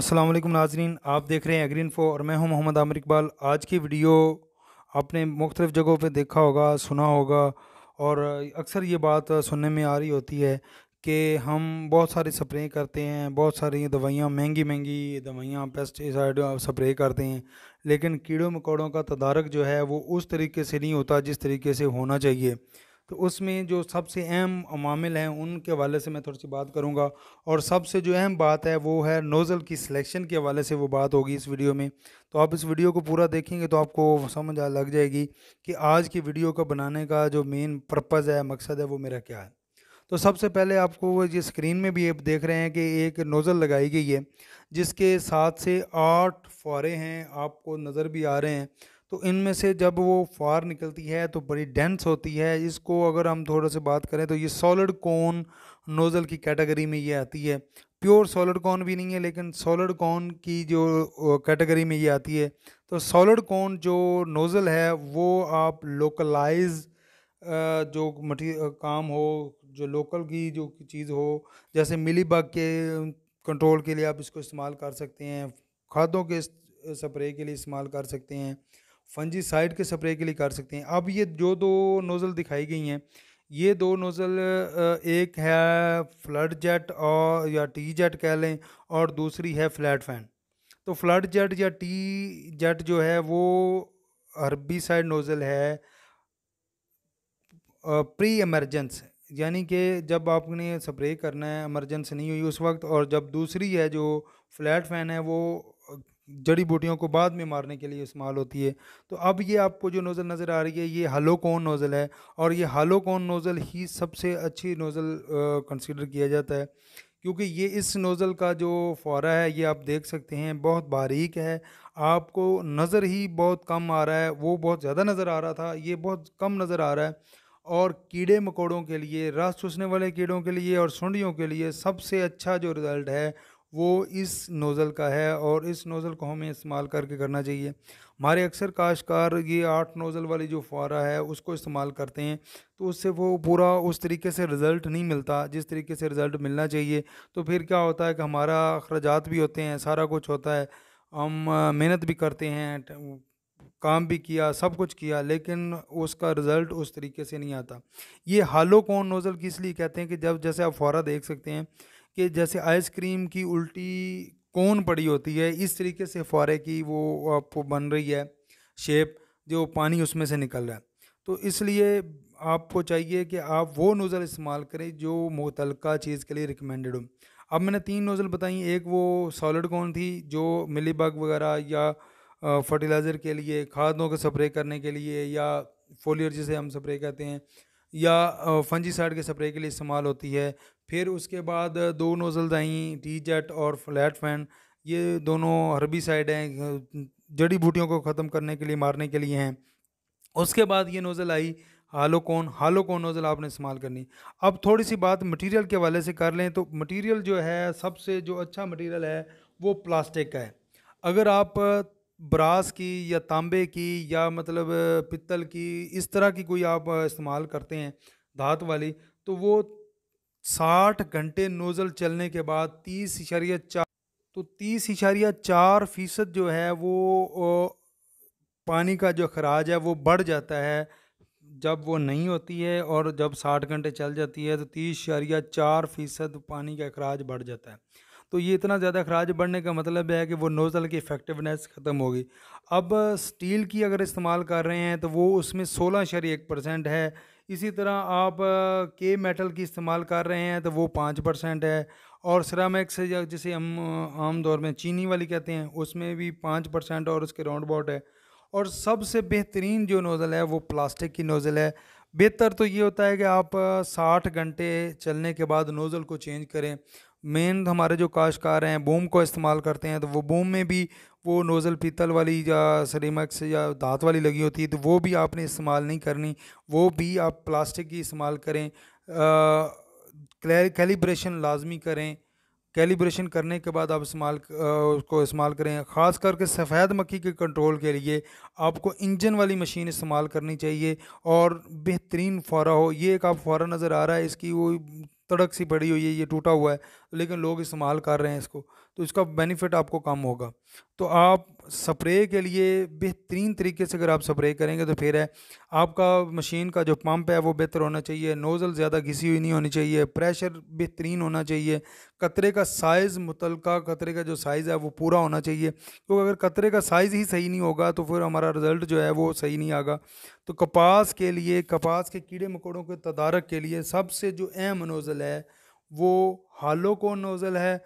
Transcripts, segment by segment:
अस्सलाम वालेकुम नाजरीन, आप देख रहे हैं एग्री इन्फो और मैं हूं मोहम्मद आमिर इकबाल। आज की वीडियो आपने मुख्तलिफ़ जगहों पे देखा होगा, सुना होगा और अक्सर ये बात सुनने में आ रही होती है कि हम बहुत सारी स्प्रे करते हैं, बहुत सारी दवाइयाँ, महंगी महंगी दवाइयाँ, पेस्टिसाइड स्प्रे करते हैं, लेकिन कीड़ों मकोड़ों का तदारक जो है वो उस तरीके से नहीं होता जिस तरीके से होना चाहिए। तो उसमें जो सबसे अहम अमामिल हैं उनके हवाले से मैं थोड़ी सी बात करूंगा और सबसे जो अहम बात है वो है नोज़ल की सिलेक्शन के हवाले से वो बात होगी इस वीडियो में। तो आप इस वीडियो को पूरा देखेंगे तो आपको समझ लग जाएगी कि आज की वीडियो का बनाने का जो मेन पर्पज़ है, मकसद है, वो मेरा क्या है। तो सबसे पहले आपको ये स्क्रीन में भी आप देख रहे हैं कि एक नोज़ल लगाई गई है जिसके 7 से 8 फुआरे हैं, आपको नज़र भी आ रहे हैं। तो इनमें से जब वो फार निकलती है तो बड़ी डेंस होती है। इसको अगर हम थोड़ा से बात करें तो ये सॉलिड कोन नोज़ल की कैटेगरी में ये आती है। प्योर सॉलिड कोन भी नहीं है लेकिन सॉलिड कोन की जो कैटेगरी में ये आती है। तो सॉलिड कोन जो नोज़ल है वो आप लोकलाइज जो काम हो, जो लोकल की जो चीज़ हो, जैसे मिलीबग के कंट्रोल के लिए आप इसको इस्तेमाल कर सकते हैं, खादों के स्प्रे के लिए इस्तेमाल कर सकते हैं, फंजीसाइड के स्प्रे के लिए कर सकते हैं। अब ये जो दो नोज़ल दिखाई गई हैं, ये दो नोज़ल एक है फ्लड जेट और या टी जेट कह लें और दूसरी है फ्लैट फैन। तो फ्लड जेट या टी जेट जो है वो हर्बिसाइड नोज़ल है प्री एमरजेंस, यानी कि जब आपने स्प्रे करना है, एमरजेंस नहीं हुई उस वक्त, और जब दूसरी है जो फ्लैट फैन है वो जड़ी बूटियों को बाद में मारने के लिए इस्तेमाल होती है। तो अब ये आपको जो नोज़ल नज़र आ रही है ये हॉलो कोन नोज़ल है और ये हॉलो कोन नोज़ल ही सबसे अच्छी नोज़ल कंसीडर किया जाता है क्योंकि ये इस नोज़ल का जो फुआरा है ये आप देख सकते हैं बहुत बारीक है, आपको नज़र ही बहुत कम आ रहा है, वो बहुत ज़्यादा नज़र आ रहा था, ये बहुत कम नज़र आ रहा है। और कीड़े मकोड़ों के लिए, रस चूसने वाले कीड़ों के लिए और सुंडियों के लिए सबसे अच्छा जो रिज़ल्ट है वो इस नोज़ल का है और इस नोज़ल को हमें इस्तेमाल करके करना चाहिए। हमारे अक्सर काश्तकार ये 8 नोज़ल वाली जो फुआरा है उसको इस्तेमाल करते हैं तो उससे वो पूरा उस तरीके से रिज़ल्ट नहीं मिलता जिस तरीके से रिज़ल्ट मिलना चाहिए। तो फिर क्या होता है कि हमारा अखराजात भी होते हैं, सारा कुछ होता है, हम मेहनत भी करते हैं, काम भी किया, सब कुछ किया, लेकिन उसका रिज़ल्ट उस तरीके से नहीं आता। ये हॉलो कोन नोज़ल किस लिए कहते हैं कि जब जैसे आप फुआरा देख सकते हैं कि जैसे आइसक्रीम की उल्टी कोन पड़ी होती है, इस तरीके से फुआरे की वो आपको बन रही है शेप, जो पानी उसमें से निकल रहा है। तो इसलिए आपको चाहिए कि आप वो नोज़ल इस्तेमाल करें जो मुतलका चीज़ के लिए रिकमेंडेड हो। अब मैंने 3 नोज़ल बताई, एक वो सॉलिड कोन थी जो मिलीबग वगैरह या फर्टिलाइज़र के लिए, खादों के स्प्रे करने के लिए या फोलियर जिसे हम स्प्रे कहते हैं या फंजीसाइड के स्प्रे के लिए इस्तेमाल होती है। फिर उसके बाद 2 नोज़ल्स आई, टी जेट और फ्लैट फैन, ये दोनों हर्बिसाइड हैं, जड़ी बूटियों को ख़त्म करने के लिए, मारने के लिए हैं। उसके बाद ये नोज़ल आई हॉलो कोन नोज़ल आपने इस्तेमाल करनी। अब थोड़ी सी बात मटेरियल के हवाले से कर लें तो मटेरियल जो है सबसे जो अच्छा मटेरियल है वो प्लास्टिक का है। अगर आप ब्रास की या तांबे की या मतलब पित्तल की इस तरह की कोई आप इस्तेमाल करते हैं धात वाली, तो वो 60 घंटे नोज़ल चलने के बाद 30.4% जो है वो पानी का जो खराज है वो बढ़ जाता है जब वो नहीं होती है, और जब 60 घंटे चल जाती है तो 30.4% पानी का खराज बढ़ जाता है। तो ये इतना ज़्यादा खराज बढ़ने का मतलब है कि वो नोज़ल की इफेक्टिवनेस ख़त्म होगी। अब स्टील की अगर इस्तेमाल कर रहे हैं तो वो उसमें 16.1% है। इसी तरह आप के मेटल की इस्तेमाल कर रहे हैं तो वो 5% है, और सिरामिक्स या जिसे हम आम दौर में चीनी वाली कहते हैं उसमें भी 5% और उसके राउंड अबाउट है। और सबसे बेहतरीन जो नोज़ल है वो प्लास्टिक की नोज़ल है। बेहतर तो ये होता है कि आप 60 घंटे चलने के बाद नोज़ल को चेंज करें। मेन हमारे जो काश्तकार हैं बूम को इस्तेमाल करते हैं तो वो बूम में भी वो नोज़ल पीतल वाली या सिरेमिक्स या धात वाली लगी होती है, तो वो भी आपने इस्तेमाल नहीं करनी, वो भी आप प्लास्टिक की इस्तेमाल करें। कैलिब्रेशन लाजमी करें, कैलिब्रेशन करने के बाद आप उसको इस्तेमाल करें। ख़ास करके सफ़ेद मक्खी के कंट्रोल के लिए आपको इंजन वाली मशीन इस्तेमाल करनी चाहिए और बेहतरीन फुआरा हो। ये एक आप फुआरा नज़र आ रहा है, इसकी वो तड़क सी पड़ी हुई है, ये टूटा हुआ है, लेकिन लोग इस्तेमाल कर रहे हैं इसको। तो इसका बेनिफिट आपको कम होगा। तो आप स्प्रे के लिए बेहतरीन तरीके से अगर आप स्प्रे करेंगे तो फिर है आपका मशीन का जो पंप है वो बेहतर होना चाहिए, नोज़ल ज़्यादा घिसी हुई नहीं होनी चाहिए, प्रेशर बेहतरीन होना चाहिए, कतरे का साइज़ मुतलका कतरे का जो साइज़ है वो पूरा होना चाहिए, क्योंकि अगर कतरे का साइज़ ही सही नहीं होगा तो फिर हमारा रिज़ल्ट जो है वो सही नहीं आएगा। तो कपास के लिए, कपास के कीड़े मकोड़ों के तदारक के लिए सबसे जो अहम नोज़ल है वो हॉलो कोन नोज़ल है,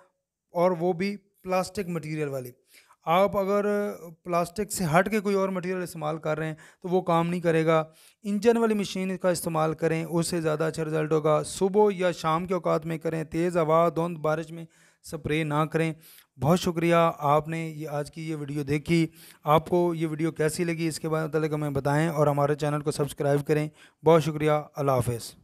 और वो भी प्लास्टिक मटेरियल वाली। आप अगर प्लास्टिक से हट के कोई और मटेरियल इस्तेमाल कर रहे हैं तो वो काम नहीं करेगा। इंजन वाली मशीन का इस्तेमाल करें, उससे ज़्यादा अच्छा रिज़ल्ट होगा। सुबह या शाम के औकात में करें, तेज़ हवा धुंध बारिश में स्प्रे ना करें। बहुत शुक्रिया, आपने ये आज की ये वीडियो देखी। आपको ये वीडियो कैसी लगी इसके बारे में हमें बताएं और हमारे चैनल को सब्सक्राइब करें। बहुत शुक्रिया, अल्लाह हाफ़िज़।